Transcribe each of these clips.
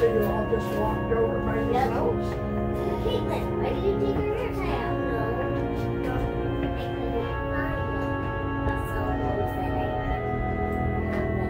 should have all just walked over by yourselves. Caitlin, why did you take your hair tie out? No. I couldn't find it. So what was that I had? Couldn't find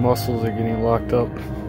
muscles are getting locked up.